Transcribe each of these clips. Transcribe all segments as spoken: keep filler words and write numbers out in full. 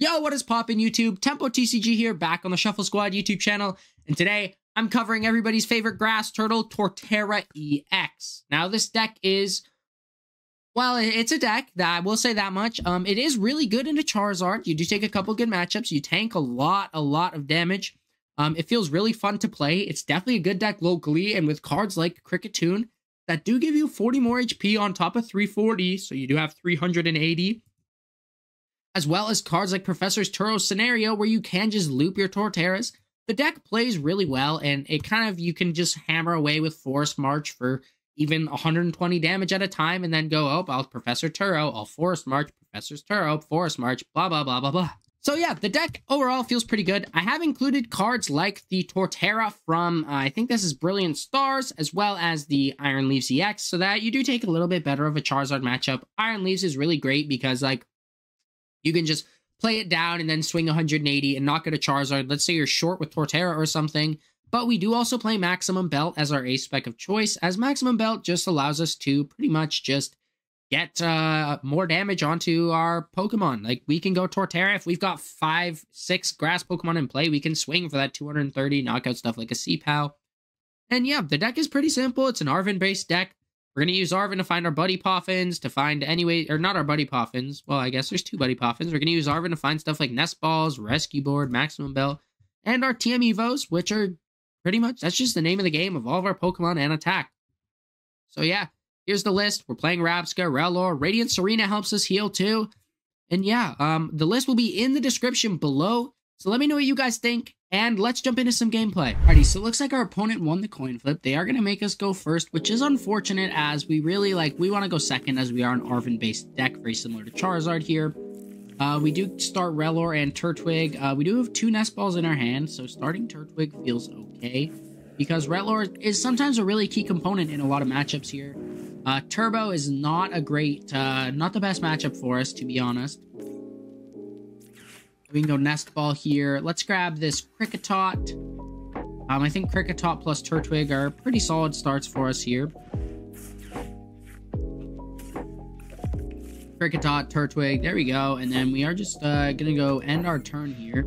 Yo, what is poppin' YouTube? Tempo T C G here, back on the Shuffle Squad YouTube channel, and today I'm covering everybody's favorite grass turtle, Torterra E X. Now this deck is, well, it's a deck that I will say that much. Um, it is really good into Charizard. You do take a couple good matchups. You tank a lot, a lot of damage. Um, it feels really fun to play. It's definitely a good deck locally, and with cards like Kricketune that do give you forty more H P on top of three forty, so you do have three hundred eighty. As well as cards like Professor Turo's Scenario, where you can just loop your Torterras. The deck plays really well, and it kind of, you can just hammer away with Forest March for even one hundred twenty damage at a time, and then go, oh, I'll Professor Turo, I'll Forest March, Professor Turo, Forest March, blah, blah, blah, blah, blah. So yeah, the deck overall feels pretty good. I have included cards like the Torterra from, uh, I think this is Brilliant Stars, as well as the Iron Leaves E X, so that you do take a little bit better of a Charizard matchup. Iron Leaves is really great because, like, you can just play it down and then swing one hundred eighty and knock it a Charizard. Let's say you're short with Torterra or something. But we do also play Maximum Belt as our ace spec of choice, as Maximum Belt just allows us to pretty much just get uh, more damage onto our Pokemon. Like, we can go Torterra. If we've got five, six grass Pokemon in play, we can swing for that two hundred thirty, knock out stuff like a Seapow. And yeah, the deck is pretty simple. It's an Arven-based deck. We're going to use Arven to find our Buddy Poffins, to find anyway, or not our Buddy Poffins. Well, I guess there's two Buddy Poffins. We're going to use Arven to find stuff like Nest Balls, Rescue Board, Maximum Belt, and our T M Evos, which are pretty much, that's just the name of the game of all of our Pokemon and attack. So yeah, here's the list. We're playing Rabsca, Rellor, Radiant Serena helps us heal too. And yeah, um, the list will be in the description below. So let me know what you guys think, and let's jump into some gameplay. Alrighty, so it looks like our opponent won the coin flip. They are going to make us go first, which is unfortunate as we really, like, we want to go second as we are an Arven-based deck, very similar to Charizard here. Uh, we do start Rellor and Turtwig. Uh, we do have two Nest Balls in our hand, so starting Turtwig feels okay, because Rellor is sometimes a really key component in a lot of matchups here. Uh, Turbo is not a great, uh, not the best matchup for us, to be honest. We can go Nest Ball here. Let's grab this Kricketot. Um, I think Kricketot plus Turtwig are pretty solid starts for us here. Kricketot, Turtwig, there we go. And then we are just uh, going to go end our turn here.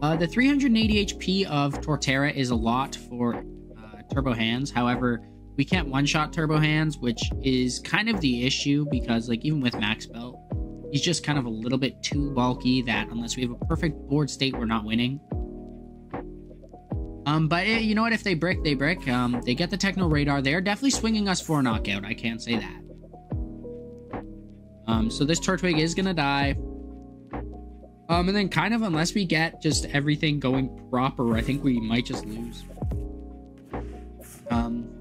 Uh, the three hundred eighty H P of Torterra is a lot for uh, Turbo Hands. However, we can't one-shot Turbo Hands, which is kind of the issue because, like, even with Max Belt, he's just kind of a little bit too bulky that unless we have a perfect board state, we're not winning. Um, but it, you know what? If they brick, they brick. Um, they get the Techno Radar. They are definitely swinging us for a knockout. I can't say that. Um, so this Turtwig is going to die. Um, and then kind of unless we get just everything going proper, I think we might just lose. Um...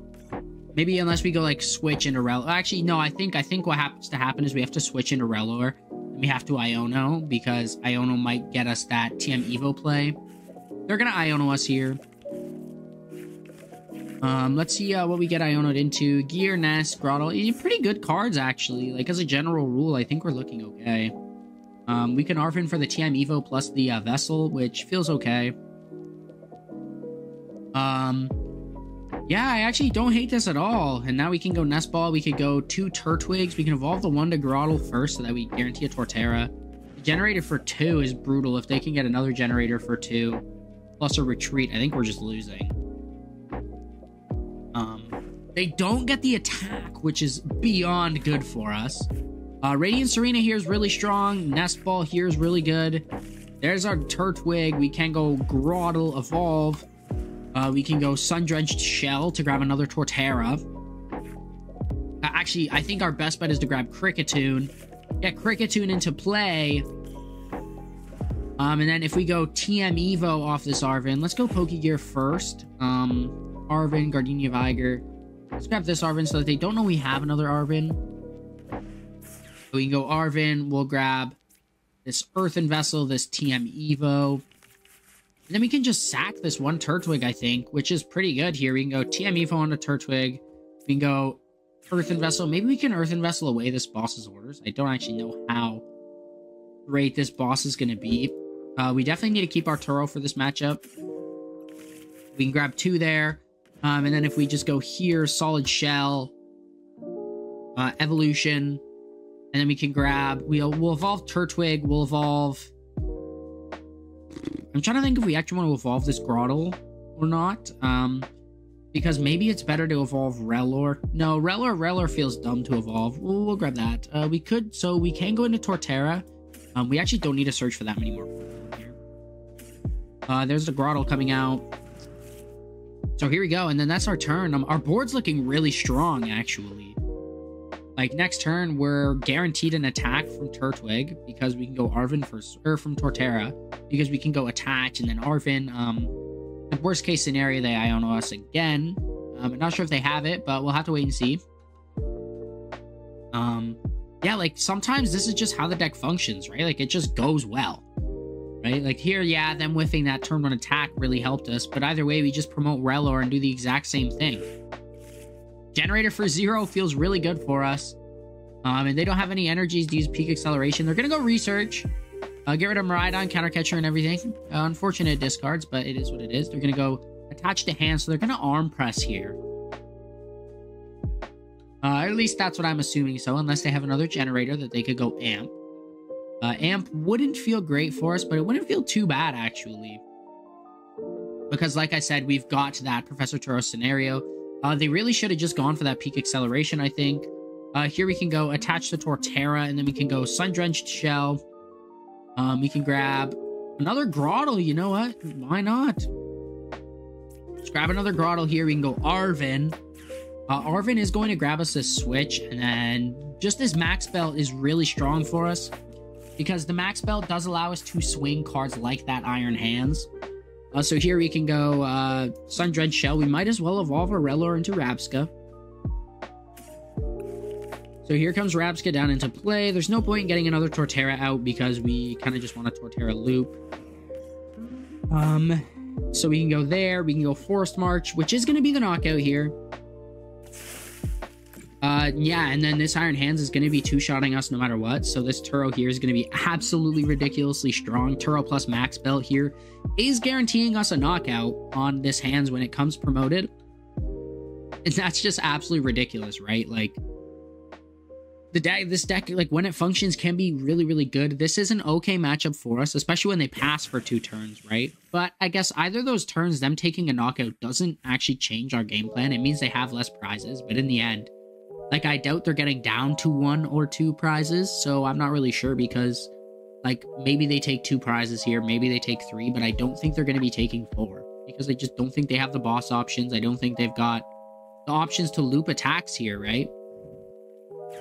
Maybe unless we go, like, switch into Rellor. Actually, no, I think I think what happens to happen is we have to switch into Rellor. And we have to Iono, because Iono might get us that T M Evo play. They're going to Iono us here. Um, let's see uh, what we get Iono'd into. Gear, Nest, Grotle. Pretty good cards, actually. Like, as a general rule, I think we're looking okay. Um, we can Arven for the T M Evo plus the uh, Vessel, which feels okay. Um... Yeah, I actually don't hate this at all. And now we can go Nest Ball. We could go two Turtwigs. We can evolve the one to Grotle first so that we guarantee a Torterra. The generator for two is brutal. If they can get another generator for two, plus a retreat, I think we're just losing. Um, they don't get the attack, which is beyond good for us. Uh, Radiant Serena here is really strong. Nest Ball here is really good. There's our Turtwig. We can go Grotle, evolve. Uh, we can go Sundrenched Shell to grab another Torterra. Uh, actually, I think our best bet is to grab Kricketune. Get Kricketune into play. Um, and then if we go T M Evo off this Arven, let's go Pokegear first. Um, Arven, Gardenia Viger. Let's grab this Arven so that they don't know we have another Arven. We can go Arven. We'll grab this Earthen Vessel, this T M Evo. And then we can just sack this one Turtwig, I think, which is pretty good here. We can go T M Evo onto Turtwig. We can go Earthen Vessel. Maybe we can Earthen Vessel away this Boss's Orders. I don't actually know how great this boss is going to be. Uh, we definitely need to keep our Turo for this matchup. We can grab two there. Um, and then if we just go here, Solid Shell, uh, Evolution, and then we can grab... We'll, we'll evolve Turtwig. We'll evolve... I'm trying to think if we actually want to evolve this Grotle or not. Um, because maybe it's better to evolve Rellor. No, Rellor, Rellor feels dumb to evolve. We'll, we'll grab that. Uh, we could, so we can go into Torterra. Um, we actually don't need to search for that many more. Uh, there's the Grotle coming out. So here we go, and then that's our turn. Um, our board's looking really strong, actually. Like, next turn, we're guaranteed an attack from Turtwig because we can go Arven first, or from Torterra, because we can go Attach and then Arven. Um, the worst case scenario, they Iono us again. Um, I'm not sure if they have it, but we'll have to wait and see. Um, yeah, like, sometimes this is just how the deck functions, right? Like, it just goes well, right? Like, here, yeah, them whiffing that turn one attack really helped us, but either way, we just promote Rellor and do the exact same thing. Generator for zero feels really good for us. Um, and they don't have any energies to use Peak Acceleration. They're going to go Research. Uh, get rid of Miraidon, Counter Catcher, and everything. Uh, unfortunate discards, but it is what it is. They're going to go Attach to Hand, so they're going to Arm Press here. Uh, at least that's what I'm assuming so, unless they have another Generator that they could go Amp. Uh, Amp wouldn't feel great for us, but it wouldn't feel too bad, actually. Because, like I said, we've got that Professor Turo scenario. Uh, they really should have just gone for that Peak Acceleration, I think. Uh, here we can go Attach to Torterra, and then we can go Sundrenched Shell. Um, we can grab another Grotle. You know what? Why not? Let's grab another Grotle here. We can go Arven. Uh, Arven is going to grab us this Switch, and then just this Max Belt is really strong for us because the Max Belt does allow us to swing cards like that Iron Hands. Uh, so here we can go uh, Sundrenched Shell. We might as well evolve our Rellor into Rabsca. So here comes Rabsca down into play. There's no point in getting another Torterra out because we kind of just want a Torterra loop. Um, so we can go there. We can go Forest March, which is going to be the knockout here. Uh, yeah, and then this Iron Hands is going to be two-shotting us no matter what. So this Turo here is going to be absolutely ridiculously strong. Turo plus Max Belt here is guaranteeing us a knockout on this Hands when it comes promoted. And that's just absolutely ridiculous, right? Like, the deck, this deck, like, when it functions, can be really, really good. This is an okay matchup for us, especially when they pass for two turns, right? But I guess either of those turns, them taking a knockout doesn't actually change our game plan. It means they have less prizes, but in the end... Like, I doubt they're getting down to one or two prizes, so I'm not really sure because, like, maybe they take two prizes here, maybe they take three, but I don't think they're going to be taking four because I just don't think they have the boss options. I don't think they've got the options to loop attacks here, right?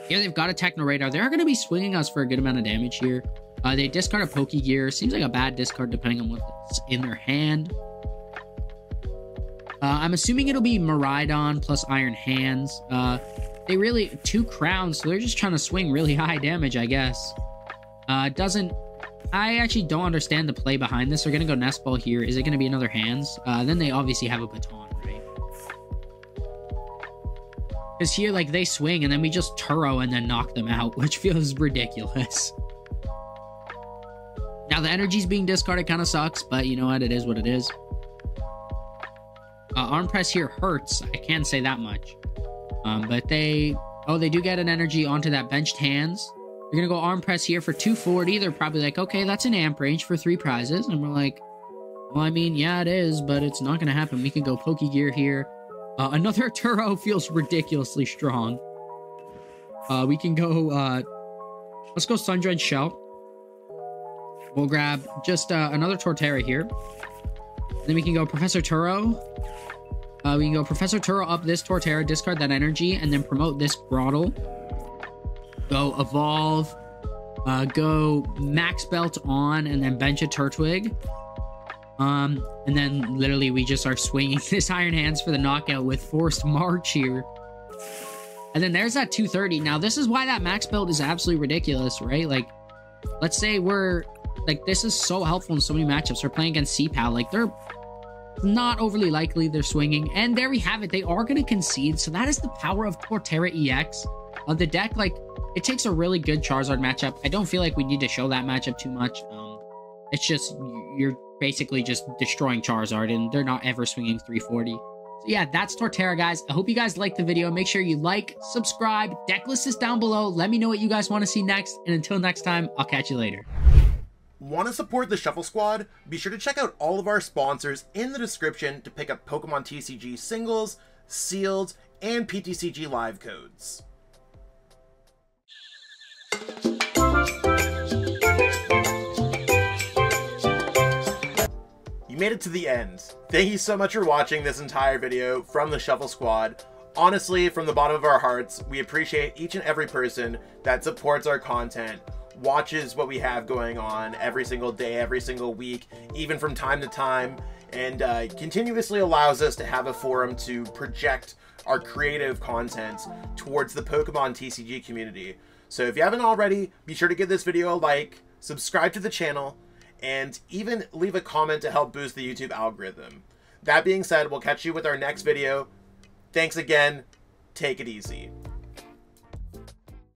Here they've got a Techno Radar. They're going to be swinging us for a good amount of damage here. Uh, they discard a Pokégear. Seems like a bad discard depending on what's in their hand. Uh, I'm assuming it'll be Miraidon plus Iron Hands. Uh... They really... Two crowns, so they're just trying to swing really high damage, I guess. Uh, doesn't... I actually don't understand the play behind this. They're going to go Nest Ball here. Is it going to be another Hands? Uh, then they obviously have a Baton, right? Because here, like, they swing, and then we just Turo and then knock them out, which feels ridiculous. Now, the energies being discarded kind of sucks, but you know what? It is what it is. Uh, Arm Press here hurts. I can say that much. Um, but they... Oh, they do get an energy onto that benched Hands. They're going to go Arm Press here for two forty. They're probably like, okay, that's an amp range for three prizes. And we're like, well, I mean, yeah, it is, but it's not going to happen. We can go Pokégear here. Uh, another Turo feels ridiculously strong. Uh, we can go... Uh, let's go Sundrenched Shell. We'll grab just uh, another Torterra here. And then we can go Professor Turo. Uh, we can go Professor Turo up this Torterra, discard that energy, and then promote this Grotle. Go Evolve. Uh, go Max Belt on, and then bench a Turtwig. Um, and then literally we just are swinging this Iron Hands for the knockout with Forced March here. And then there's that two thirty. Now, this is why that Max Belt is absolutely ridiculous, right? Like, let's say we're... Like, this is so helpful in so many matchups. We're playing against C PAL. Like, they're... Not overly likely they're swinging, and there we have it. They are going to concede, so that is the power of Torterra E X. Uh, the deck, like, it takes a really good Charizard matchup. I don't feel like we need to show that matchup too much. Um, it's just, you're basically just destroying Charizard, and they're not ever swinging three forty. So yeah, that's Torterra, guys. I hope you guys liked the video. Make sure you like, subscribe, deck list is down below. Let me know what you guys want to see next, and until next time, I'll catch you later. Want to support the Shuffle Squad? Be sure to check out all of our sponsors in the description to pick up Pokemon T C G singles, sealed, and P T C G live codes. You made it to the end. Thank you so much for watching this entire video from the Shuffle Squad. Honestly, from the bottom of our hearts, we appreciate each and every person that supports our content, watches what we have going on every single day, every single week, even from time to time, and uh, continuously allows us to have a forum to project our creative content towards the Pokemon T C G community. So if you haven't already, be sure to give this video a like, subscribe to the channel, and even leave a comment to help boost the YouTube algorithm. That being said, we'll catch you with our next video. Thanks again. Take it easy.